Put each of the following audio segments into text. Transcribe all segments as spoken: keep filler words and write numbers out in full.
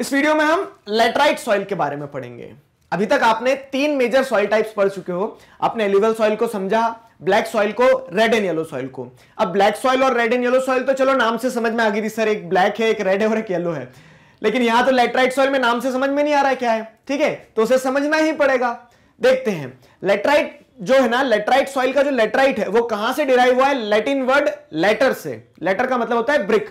इस वीडियो में हम लेटराइट सॉइल के बारे में पढ़ेंगे। अभी तक आपने तीन मेजर सॉइल टाइप्स पढ़ चुके हो। आपने एल्यूवियल सॉइल को समझा, ब्लैक सॉइल को, रेड एंड येलो सॉइल को। अब ब्लैक सॉइल और रेड एंड येलो सॉइल तो चलो नाम से समझ में आ गई, सर एक ब्लैक है, एक रेड है और एक येलो है। लेकिन यहां तो लेटराइट सॉइल में नाम से समझ में नहीं आ रहा है क्या है, ठीक है, तो उसे समझना ही पड़ेगा। देखते हैं लेटराइट जो है ना, लेटराइट सॉइल का जो लेटराइट है वो कहां से डिराइव हुआ है। लैटिन वर्ड लेटर से, लेटर का मतलब होता है ब्रिक।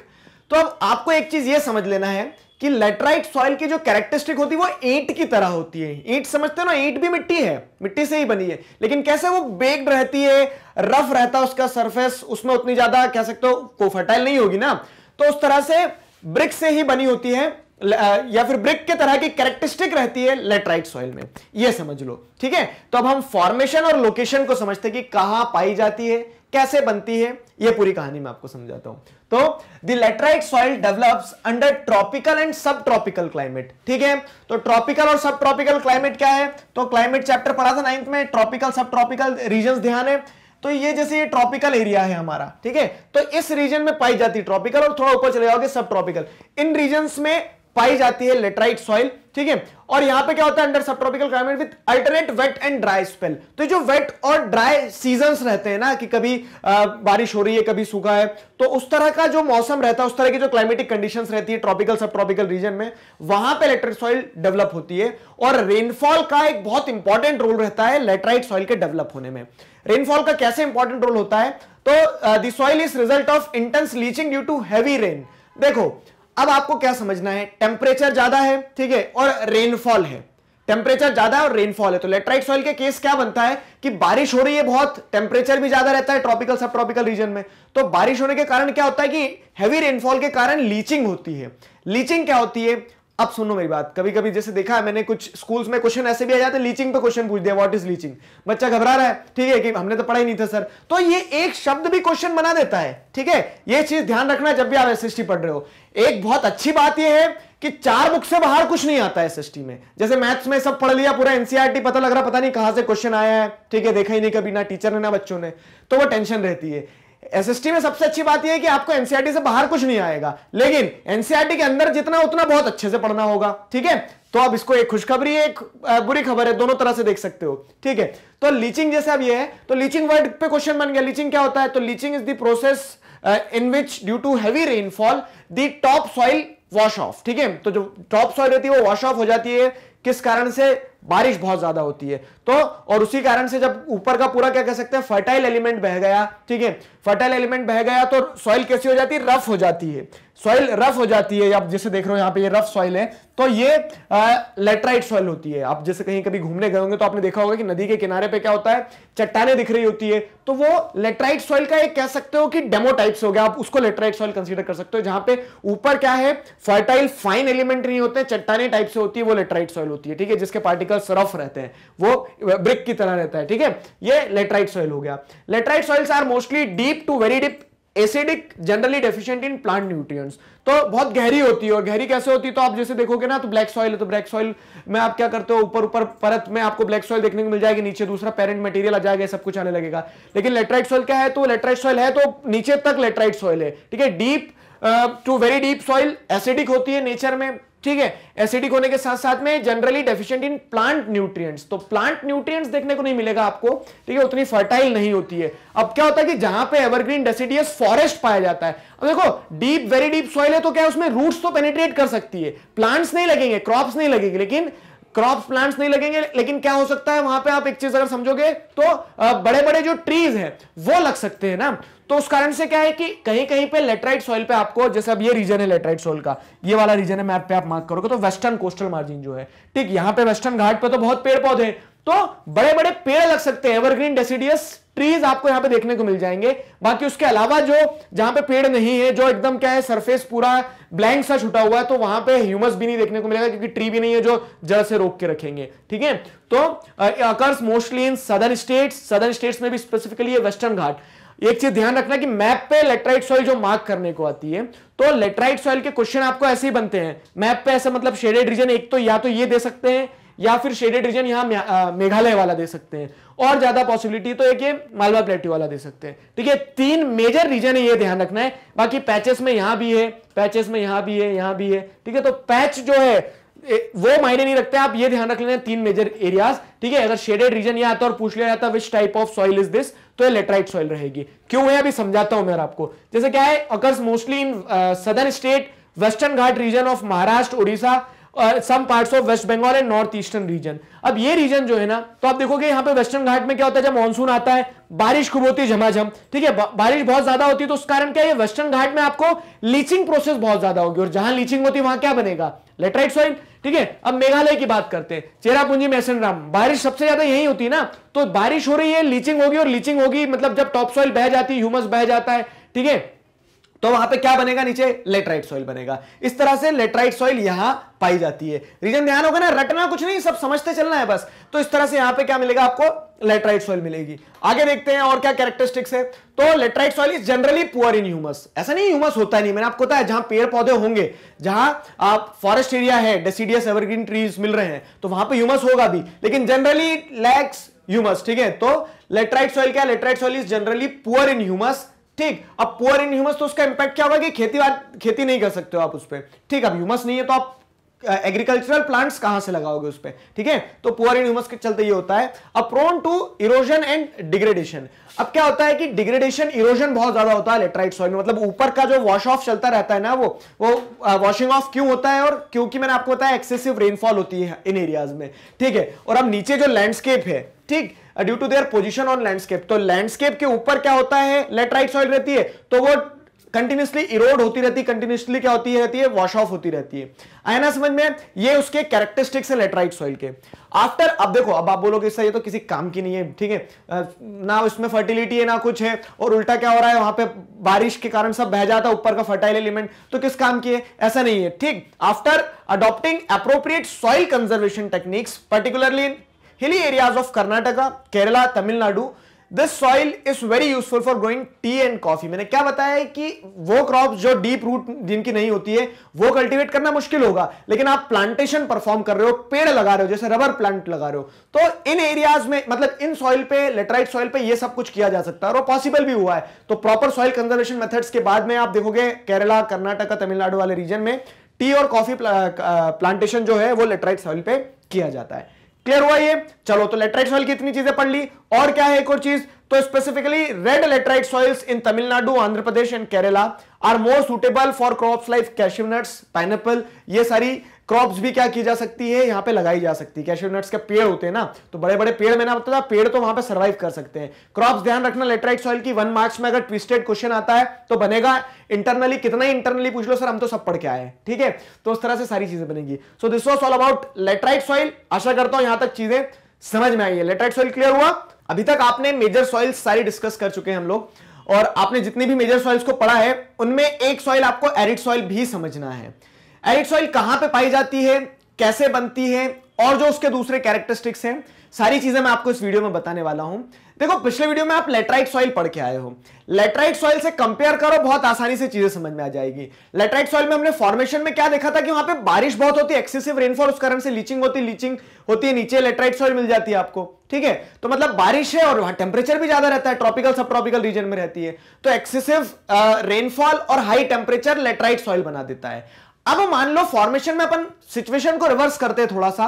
तो अब आपको एक चीज ये समझ लेना है कि लेटराइट सॉइल की जो कैरेक्टरिस्टिक होती है वो ईंट की तरह होती है। ईंट समझते हो ना, ईंट भी मिट्टी है, मिट्टी से ही बनी है, लेकिन कैसे वो बेक्ड रहती है, रफ रहता है उसका सरफेस, उसमें उतनी ज्यादा कह सकते हो को फर्टाइल नहीं होगी ना, तो उस तरह से ब्रिक से ही बनी होती है या फिर ब्रिक के तरह की कैरेक्टरिस्टिक रहती है लेटराइट सॉइल में, ये समझ लो, ठीक है। तो अब हम फॉर्मेशन और लोकेशन को समझते हैं कि कहां पाई जाती है, कैसे बनती है, ये पूरी कहानी मैं आपको समझाता हूं। तो the laterite soil develops under tropical and सब ट्रॉपिकल क्लाइमेट, ठीक है। तो ट्रॉपिकल और सब ट्रॉपिकल क्लाइमेट क्या है, तो क्लाइमेट चैप्टर पढ़ा था नाइन्थ में, ट्रॉपिकल सब ट्रॉपिकल रीजन ध्यान है। तो ये जैसे ये ट्रॉपिकल एरिया है हमारा, ठीक है, तो इस रीजन में पाई जाती है ट्रॉपिकल, और थोड़ा ऊपर चले जाओगे सब ट्रॉपिकल, इन रीजन में पाई जाती है लेटराइट सॉइल, ठीक है। और यहां पे क्या होता है, अंडर सब tropical climate with alternate wet and dry spell. तो जो वेट और ड्राई सीजंस रहते हैं ना, कि कभी आ, बारिश हो रही है, कभी सूखा है, तो उस तरह का जो मौसम रहता है, उस तरह की जो क्लाइमेटिक कंडीशंस रहती है ट्रॉपिकल सब ट्रॉपिकल रीजन में, वहां पे लेटराइट सॉइल डेवलप होती है। और रेनफॉल का एक बहुत इंपॉर्टेंट रोल रहता है लेटराइट सॉइल के डेवलप होने में। रेनफॉल का कैसे इंपॉर्टेंट रोल होता है, तो the soil is result of intense leaching due to heavy rain. देखो अब आपको क्या समझना है, टेम्परेचर ज्यादा है, ठीक है, और रेनफॉल है, टेम्परेचर ज्यादा है और रेनफॉल है, तो लेटराइट सॉइल के केस क्या बनता है कि बारिश हो रही है बहुत, टेम्परेचर भी ज्यादा रहता है ट्रॉपिकल सब ट्रॉपिकल रीजन में, तो बारिश होने के कारण क्या होता है कि हैवी रेनफॉल के कारण लीचिंग होती है। लीचिंग क्या होती है, अब सुनो मेरी बात, कभी कभी जैसे देखा है मैंने कुछ स्कूल्स में क्वेश्चन ऐसे भी आ जाते हैं, लीचिंग पे क्वेश्चन पूछ दिया, व्हाट इज लीचिंग, बच्चा घबरा रहा है, ठीक है, कि हमने तो पढ़ा ही नहीं था सर, तो ये एक शब्द भी क्वेश्चन बना देता है, ठीक है। ये चीज ध्यान रखना जब भी आप एसएसटी पढ़ रहे हो। एक बहुत अच्छी बात यह है कि चार बुक से बाहर कुछ नहीं आता है एसएसटी में। जैसे मैथ्स में सब पढ़ लिया, पूरा एनसीईआरटी पता लग रहा, पता नहीं कहां से क्वेश्चन आया है, ठीक है, देखा ही नहीं कभी, ना टीचर ने ना बच्चों ने, तो वो टेंशन रहती है। एसएसटी में सबसे अच्छी बात यह है कि आपको एनसीईआरटी से बाहर कुछ नहीं आएगा, लेकिन एनसीईआरटी के अंदर जितना उतना बहुत अच्छे से पढ़ना होगा, ठीक है। तो अब इसको एक खुशखबरी है, एक बुरी खबर है, दोनों तरह से देख सकते हो, ठीक है। तो लीचिंग जैसे अब ये है, तो लीचिंग वर्ड पे क्वेश्चन बन गया, लीचिंग क्या होता है, तो leaching is the process in which due to heavy rainfall the top soil wash off, ठीक है। तो जो टॉप सॉइल रहती है वो वॉश ऑफ हो जाती है, किस कारण से, बारिश बहुत ज्यादा होती है तो, और उसी कारण से जब ऊपर का पूरा क्या कह सकते हैं फर्टाइल एलिमेंट बह गया, ठीक है, फर्टाइल एलिमेंट बह गया तो सॉइल कैसी हो जाती है, रफ हो जाती है, सॉइल रफ हो जाती है। आप जैसे देख रहे हो यहाँ पे ये रफ सॉइल है, तो ये लेटराइट सॉइल होती है। आप जैसे कहीं कभी घूमने गए होंगे तो आपने देखा होगा कि नदी के किनारे पे क्या होता है, चट्टाने दिख रही होती है, तो वो लेटराइट सॉइल का एक कह सकते हो कि डेमो टाइप से हो गया, आप उसको लेटराइट सॉइल कंसीडर कर सकते हो, जहां पे ऊपर क्या है फर्टाइल फाइन एलिमेंट नहीं होते, चट्टाने टाइप से होती है, वो लेटराइट सॉइल होती है, ठीक है, जिसके पार्टिकल रफ रहते हैं, वो ब्रिक की तरह रहता है, ठीक है, ये लेटराइट सॉइल हो गया। Laterite soils are mostly deep to very deep acidic, generally deficient in plant nutrients, तो बहुत गहरी होती है। और गहरी कैसे होती है, तो आप जैसे देखोगे ना, तो ब्लैक सॉइल है, तो ब्लैक सॉइल में आप क्या करते हो, ऊपर ऊपर परत में आपको ब्लैक सॉइल देखने को मिल जाएगी, नीचे दूसरा पेरेंट मटेरियल आ जाएगा, सब कुछ आने लगेगा। लेकिन लेटराइट सॉइल क्या है, तो लेटराइट सॉइल है तो नीचे तक लेटराइट सॉइल है, ठीक है, deep to very deep soil, acidic होती है नेचर में, ठीक है, एसिडिक होने के साथ साथ में generally deficient in plant nutrients, तो प्लांट न्यूट्रिएंट्स देखने को नहीं मिलेगा आपको, ठीक है, उतनी फर्टाइल नहीं होती है। अब क्या होता है कि जहां पे एवरग्रीन डेसिडियस फॉरेस्ट पाया जाता है, अब देखो डीप वेरी डीप सॉइल है तो क्या है, उसमें रूट्स तो पेनिट्रेट कर सकती है, प्लांट्स नहीं लगेंगे, क्रॉप्स नहीं लगेंगे, लेकिन क्रॉप्स प्लांट्स नहीं लगेंगे, लेकिन क्या हो सकता है वहां पे आप एक चीज अगर समझोगे तो बड़े बड़े जो ट्रीज हैं वो लग सकते हैं ना, तो उस कारण से क्या है कि कहीं कहीं पे लेटराइट सॉइल पे आपको, जैसे अब ये रीजन है लेटराइट सॉइल का, ये वाला रीजन है, मैप पे आप मार्क करोगे तो वेस्टर्न कोस्टल मार्जिन जो है, ठीक, यहाँ पे वेस्टर्न घाट पे तो बहुत पेड़ पौधे, तो बड़े बड़े पेड़ लग सकते हैं, एवरग्रीन डेसिडियस ट्रीज आपको यहाँ पे देखने को मिल जाएंगे। बाकी उसके अलावा जो जहां पे पेड़ नहीं है, जो एकदम क्या है सरफेस पूरा ब्लैंक सा छुटा हुआ है, तो वहां पे ह्यूमस भी नहीं देखने को मिलेगा, क्योंकि ट्री भी नहीं है जो जड़ से रोक के रखेंगे, ठीक है। तो occurs mostly in southern states, southern states में भी स्पेसिफिकली वेस्टर्न घाट। एक चीज ध्यान रखना कि मैप पे लेटराइट सॉइल जो मार्क करने को आती है, तो लेटराइट सॉइल के क्वेश्चन आपको ऐसे ही बनते हैं मैप पे, ऐसा मतलब शेडेड रीजन एक तो या तो ये दे सकते हैं या फिर शेडेड रीजन यहाँ मेघालय वाला दे सकते हैं, और ज्यादा पॉसिबिलिटी तो एक ये मालवा प्लेट्यू वाला दे सकते हैं। ठीक है, तीन मेजर रीजन है, ये ध्यान रखना है। बाकी पैचेस में यहाँ भी है, पैचेस में यहाँ भी है, यहाँ भी है। ठीक है, तो पैच जो है वो मायने नहीं रखते, आप ये ध्यान रख लेना, तीन मेजर एरियाज। ठीक है, अगर शेडेड रीजन यहाँ आता और पूछ लिया जाता which type of soil is this, तो ये लेटराइट सॉइल रहेगी। क्यों है अभी समझाता हूं मैं आपको। जैसे क्या है, occurs mostly in southern state, western Ghat region of Maharashtra, Orissa, some parts of waste Bengal and north eastern region. अब ये रीजन जो है ना, तो आप देखोगे यहाँ पे वेस्टर्न घाट में क्या होता है, जब मानसून आता है बारिश खूब होती है, झमाझम। ठीक है, बारिश बहुत ज्यादा होती है, तो उस कारण क्या है, वेस्टर्न घाट में आपको लीचिंग प्रोसेस बहुत ज्यादा होगी, और जहां लीचिंग होती है वहां क्या बनेगा, लेटराइट सॉइल। ठीक है, अब मेघालय की बात करते हैं, चेरापूंजी, मैसनराम, बारिश सबसे ज्यादा यही होती है ना, तो बारिश हो रही है, लीचिंग होगी, और लीचिंग होगी मतलब जब टॉप सॉइल बह जाती है, ह्यूमस बह जाता है, ठीक है, तो वहां पे क्या बनेगा, नीचे लेटराइट सॉइल बनेगा। इस तरह से लेटराइट सॉइल यहां पाई जाती है। रीजन ध्यान होगा ना, रटना कुछ नहीं, सब समझते चलना है बस। तो इस तरह से यहां पे क्या मिलेगा आपको, लेटराइट सॉइल मिलेगी। आगे देखते हैं और क्या कैरेक्टरिस्टिक्स है। तो laterite soil is generally poor in humus. ऐसा नहीं ह्यूमस होता नहीं, मैंने आपको बताया है, जहां पेड़ पौधे होंगे, जहां आप फॉरेस्ट एरिया है, डेसीडियस एवरग्रीन ट्रीज मिल रहे हैं, तो वहां पर ह्यूमस होगा भी, लेकिन जनरली लैक्स ह्यूमस। ठीक है, तो लेटराइट सॉइल क्या, laterite soil is generally poor in humus. ठीक, अब पुअर इन ह्यूमस तो उसका इंपैक्ट क्या होगा कि खेती खेती नहीं कर सकते हो आप उस पर। ठीक, अब ह्यूमस नहीं है तो आप एग्रीकल्चरल प्लांट्स कहां से लगाओगे उस पर। ठीक है, तो पुअर इन ह्यूमस के चलते ये होता है। अब prone to erosion and degradation. अब क्या होता है कि डिग्रेडेशन, इरोजन बहुत ज्यादा होता है लेटराइट सॉइल में, मतलब ऊपर का जो वॉश ऑफ चलता रहता है ना, वो वो वॉशिंग ऑफ क्यों होता है, और क्योंकि मैंने आपको बताया एक्सेसिव रेनफॉल होती है इन एरियाज में। ठीक है, और अब नीचे जो लैंडस्केप है, ठीक, due to their position on landscape, तो लैंडस्केप के ऊपर क्या होता है, लेटराइट सॉइल रहती है, तो वो कंटिन्यूसली इरोड होती रहती है, कंटिन्यूसली क्या होती रहती है, वॉश ऑफ होती रहती है। आया ना समझ में, ये उसके कैरेक्टरिस्टिक्स है लेटराइट सॉइल के। आफ्टर, अब देखो, अब आप बोलोगे सर ये तो किसी काम की नहीं है, ठीक है ना, इसमें फर्टिलिटी है ना कुछ है, और उल्टा क्या हो रहा है, वहां पे बारिश के कारण सब बह जाता है, ऊपर का फर्टाइल एलिमेंट, तो किस काम की है, ऐसा नहीं है। ठीक, after adopting appropriate soil conservation techniques particularly in hilly areas of Karnataka, Kerala, Tamil Nadu, this soil is very useful for growing tea and coffee। मैंने क्या बताया है कि वो क्रॉप जो डीप रूट जिनकी नहीं होती है वो कल्टीवेट करना मुश्किल होगा, लेकिन आप प्लांटेशन परफॉर्म कर रहे हो, पेड़ लगा रहे हो, जैसे रबर प्लांट लगा रहे हो, तो इन एरियाज में, मतलब इन सॉइल पे, लेटराइट सॉइल पे ये सब कुछ किया जा सकता है, और वो पॉसिबल भी हुआ है। तो प्रॉपर सॉइल कंजर्वेशन मेथड्स के बाद में आप देखोगे केरला, कर्नाटका, तमिलनाडु वाले रीजन में टी और कॉफी प्लांटेशन जो है वो लेटराइट सॉइल पे किया जाता है। क्लियर हुआ ये? चलो, तो लेटराइट सॉइल की इतनी चीजें पढ़ ली, और क्या है एक और चीज, तो specifically red laterite soils in Tamil Nadu, Andhra Pradesh and Kerala are more suitable for crops like cashew nuts, pineapple. ये सारी क्रॉप्स भी क्या की जा सकती है, यहाँ पे लगाई जा सकती है। कैश्यू नट्स के पेड़ होते हैं ना, तो बड़े बड़े पेड़, मैंने बताया था, पेड़ तो वहां पे सर्वाइव कर सकते हैं। क्रॉप्स ध्यान रखना लेटराइट सॉइल की। वन मार्क्स में अगर ट्विस्टेड क्वेश्चन आता है तो बनेगा, इंटरनली कितना ही इंटरनली पूछ लो, सर हम तो सब पढ़ के आए हैं। ठीक है, तो उस तरह से सारी चीजें बनेगी। So this was all about laterite soil. आशा करता हूं यहां तक चीजें समझ में आई है। लेटराइट सॉइल क्लियर हुआ? अभी तक आपने मेजर सॉइल्स सारी डिस्कस कर चुके हैं हम लोग, और आपने जितनी भी मेजर सॉइल्स को पढ़ा है उनमें एक सॉइल आपको एरिड सॉइल भी समझना है। एरिड सॉइल कहां पे पाई जाती है, कैसे बनती है, और जो उसके दूसरे कैरेक्टरिस्टिक्स हैं, सारी चीजें मैं आपको इस वीडियो में बताने वाला हूं। देखो, पिछले वीडियो में आप लेटराइट सॉइल पढ़ के आए हो, लेटराइट सॉइल से कंपेयर करो, बहुत आसानी से चीजें समझ में आ जाएगी। लेटराइट सॉइल में हमने फॉर्मेशन में क्या देखा था कि वहां पे बारिश बहुत होती है, एक्सेसिव रेनफॉल, उस कारण से लीचिंग होती है, लीचिंग होती है नीचे लेटराइट सॉइल मिल जाती है आपको। ठीक है, तो मतलब बारिश है और वहां टेम्परेचर भी ज्यादा रहता है, ट्रॉपिकल सब ट्रॉपिकल रीजन में रहती है, तो एक्सेसिव रेनफॉल और हाई टेम्परेचर लेटराइट सॉइल बना देता है। अब मान लो फॉर्मेशन में अपन सिचुएशन को रिवर्स करते हैं थोड़ा सा,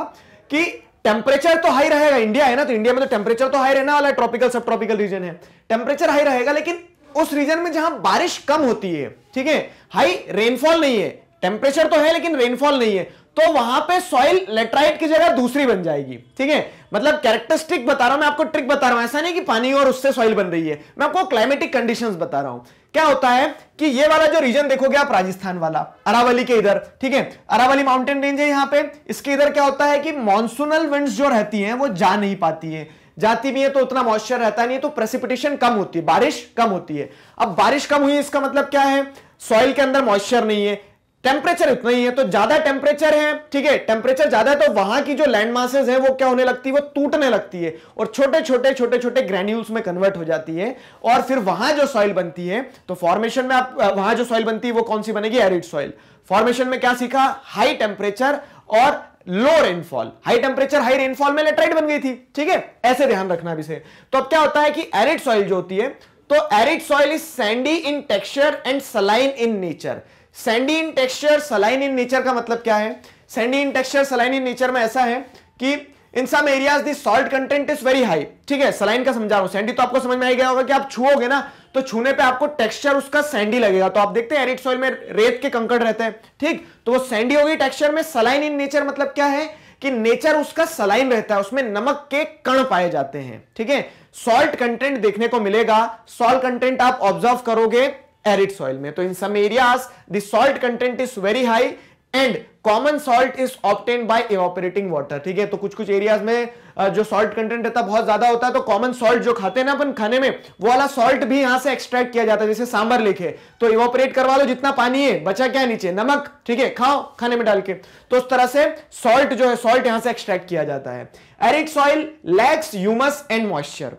कि टेम्परेचर तो हाई रहेगा, इंडिया है ना, तो इंडिया में तो टेम्परेचर तो हाई रहना वाला है, ट्रॉपिकल सब ट्रॉपिकल रीजन है, टेम्परेचर हाई रहेगा, लेकिन उस रीजन में जहां बारिश कम होती है, ठीक है, हाई रेनफॉल नहीं है, टेम्परेचर तो है लेकिन रेनफॉल नहीं है, तो वहां पे सॉइल लेटराइट की जगह दूसरी बन जाएगी। ठीक है, मतलब कैरेक्टरिस्टिक बता रहा हूं मैं आपको, ट्रिक बता रहा हूं, ऐसा नहीं कि पानी और उससे सॉइल बन रही है, मैं आपको क्लाइमेटिक कंडीशंस बता रहा हूं। क्या होता है कि ये वाला जो रीजन देखोगे आप, राजस्थान वाला, अरावली के इधर, ठीक है, अरावली माउंटेन रेंज है यहाँ पे, इसके इधर क्या होता है कि मॉनसूनल विंड्स जो रहती हैं वो जा नहीं पाती है, जाती भी है तो उतना मॉइस्चर रहता नहीं है, तो प्रेसिपिटेशन कम होती है, बारिश कम होती है। अब बारिश कम हुई, इसका मतलब क्या है, सॉइल के अंदर मॉइस्चर नहीं है, टेम्परेचर इतना ही है, तो ज्यादा टेम्परेचर है, ठीक है, टेम्परेचर ज्यादा है तो वहां की जो लैंड मासेस है वो क्या होने लगती है, वो टूटने लगती है, और छोटे छोटे छोटे छोटे ग्रेन्यूल्स में कन्वर्ट हो जाती है, और फिर वहां जो सॉइल बनती है, तो फॉर्मेशन में आप वहां जो सॉइल बनती है वो कौन सी बनेगी, एरिड सॉइल। फॉर्मेशन में क्या सीखा, हाई टेम्परेचर और low rainfall, high temperature high rainfall में लेटराइट बन गई थी। ठीक है, ऐसे ध्यान रखना अब इसे। तो अब क्या होता है कि एरिड सॉइल जो होती है, तो arid soil is sandy in texture and saline in nature. Sandy in texture saline in nature का मतलब क्या है? Sandy in texture saline in nature में ऐसा है कि in some areas the salt content is very high. ठीक है, सलाइन का समझा रहा हूं, सैंडी तो आपको समझ में आ गया होगा कि आप छूओगे ना तो छूने पे आपको टेक्सचर उसका सैंडी लगेगा। तो आप देखते हैं एरिड सॉइल में रेत के कंकड़ रहते हैं, ठीक, तो वो सैंडी होगी टेक्सचर में। सलाइन इन नेचर मतलब क्या है कि नेचर उसका सलाइन रहता है, उसमें नमक के कण पाए जाते हैं। ठीक है, सॉल्ट कंटेंट देखने को मिलेगा, सॉल्ट कंटेंट आप ऑब्जर्व करोगे एरिड सॉइल में। तो in some areas the salt content is very high and common salt is obtain by evaporating water. ठीक है, तो कुछ कुछ एरियाज में जो सॉल्ट कंटेंट रहता है बहुत ज्यादा होता है, तो कॉमन सॉल्ट जो खाते हैं ना अपन खाने में, वो वाला सॉल्ट भी यहां से एक्सट्रैक्ट किया जाता है। जैसे सांभर लिखे तो इवोपरेट करवा लो जितना पानी है, बचा क्या नीचे, नमक, ठीक है, खाओ खाने में डाल के। तो उस तरह से सॉल्ट जो है, सॉल्ट यहां से एक्सट्रैक्ट किया जाता है। Arid soil lacks humus and moisture.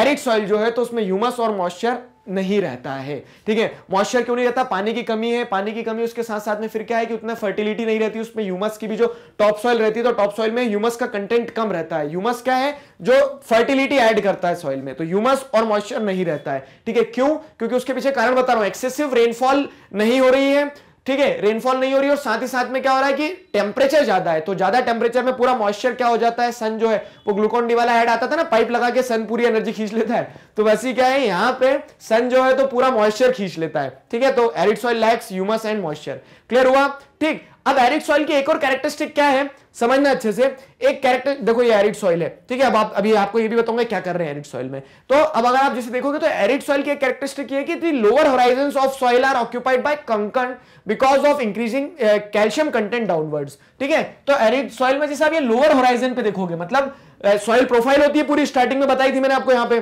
Arid soil जो है तो उसमें ह्यूमस और मॉइस्चर नहीं रहता है। ठीक है, मॉइस्चर क्यों नहीं रहता? पानी की कमी है, पानी की कमी उसके साथ साथ में फिर क्या है कि उतना फर्टिलिटी नहीं रहती उसमें, ह्यूमस की भी जो टॉप सॉइल रहती है तो टॉप सॉइल में ह्यूमस का कंटेंट कम रहता है। ह्यूमस क्या है? जो फर्टिलिटी ऐड करता है सॉइल में। तो ह्यूमस और मॉइस्चर नहीं रहता है। ठीक है, क्यों? क्योंकि उसके पीछे कारण बता रहा हूं, एक्सेसिव रेनफॉल नहीं हो रही है। ठीक है, रेनफॉल नहीं हो रही है और साथ ही साथ में क्या हो रहा है कि टेम्परेचर ज्यादा है। तो ज्यादा टेम्परेचर में पूरा मॉइस्चर क्या हो जाता है, सन जो है वो, ग्लूकोन डी वाला ऐड आता था ना, पाइप लगा के सन पूरी एनर्जी खींच लेता है। तो वैसे क्या है, यहाँ पे सन जो है तो पूरा मॉइस्चर खींच लेता है। ठीक है, तो arid soil lacks humus and moisture. Clear हुआ? ठीक, अब एरिड सॉइल की एक और कैरेक्टरिस्टिक क्या है, समझना अच्छे से। एक कैरेक्टर देखो, ये एरिड सॉइल है। ठीक है, अब आप अभी आपको ये भी बताऊंगा क्या कर रहे हैं एरिड सॉइल में। तो अब अगर आप जैसे देखोगे तो एरिड सॉइल की एक कैरेक्टरिस्टिक ये है कि the lower horizons of soil are occupied by kankar because of increasing calcium content downwards. ठीक है, तो एरिड सॉइल में जैसे आप ये लोअर होराइजन पे देखोगे, मतलब सॉइल प्रोफाइल होती है पूरी, स्टार्टिंग में बताई थी मैंने आपको, यहाँ पे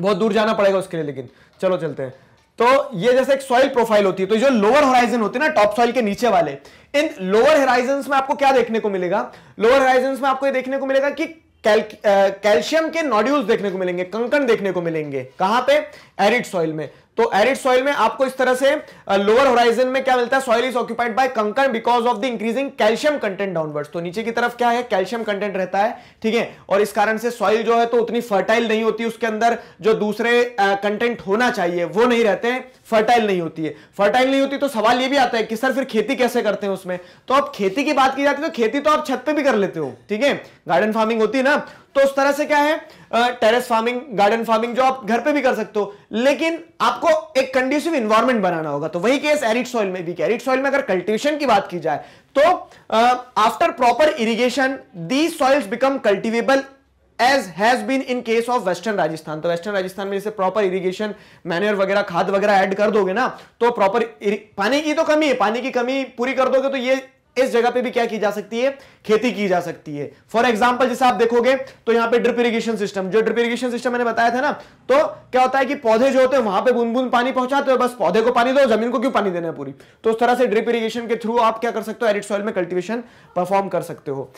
बहुत दूर जाना पड़ेगा उसके लिए, लेकिन चलो चलते हैं। तो ये जैसे एक सॉइल प्रोफाइल होती है, तो जो लोअर होराइजन होते हैं ना, टॉप सॉइल के नीचे वाले, इन लोअर होराइजन्स में आपको क्या देखने को मिलेगा, लोअर होराइजन्स में आपको ये देखने को मिलेगा कि कैल्शियम के नोड्यूल्स देखने को मिलेंगे, कंकण देखने को मिलेंगे। कहां पे? एरिड सॉइल में। तो एरिड सॉइल में आपको इस तरह से लोअर होराइजन में क्या मिलता है, soil is occupied by kankar because of the increasing calcium content downwards. तो नीचे की तरफ क्या है, कैल्शियम कंटेंट रहता है। ठीक है, और इस कारण से सॉइल जो है तो उतनी फर्टाइल नहीं होती, उसके अंदर जो दूसरे कंटेंट uh, होना चाहिए वो नहीं रहते हैं, फर्टाइल नहीं होती है। फर्टाइल नहीं होती तो सवाल ये भी आता है कि सर फिर खेती कैसे करते हैं उसमें? तो अब खेती की बात की जाती है तो खेती तो आप छत पे भी कर लेते हो। ठीक है, गार्डन फार्मिंग होती है ना, तो उस तरह से क्या है, टेरेस फार्मिंग, गार्डन फार्मिंग जो आप घर पे भी कर सकते हो, लेकिन आपको एक कंड्यूसिव इन्वायरमेंट बनाना होगा। तो वही केस एरिड सॉइल में भी। एरिड सॉइल में अगर कल्टीवेशन की बात की जाए तो after proper irrigation these soils become cultivable as has been in case of western Rajasthan. तो वेस्टर्न राजस्थान में जैसे प्रॉपर इरिगेशन, मैन्योर वगैरह, खाद वगैरह ऐड कर दोगे ना, तो प्रॉपर पानी की तो कमी है, पानी की कमी पूरी कर दोगे तो ये इस जगह पे भी क्या की जा सकती है, खेती की जा सकती है। फॉर एग्जाम्पल जैसे आप देखोगे तो यहाँ पे ड्रिप इरिगेशन सिस्टम, जो ड्रिप इरिगेशन सिस्टम मैंने बताया था ना, तो क्या होता है कि पौधे जो होते हैं वहां पे बूंद बूंद पानी पहुंचाते हो, बस पौधे को पानी दो, जमीन को क्यों पानी देना है पूरी। तो उस तरह से ड्रिप इरिगेशन के थ्रू आप क्या कर सकते हो, एरिड सॉइल में कल्टिवेशन परफॉर्म कर सकते हो।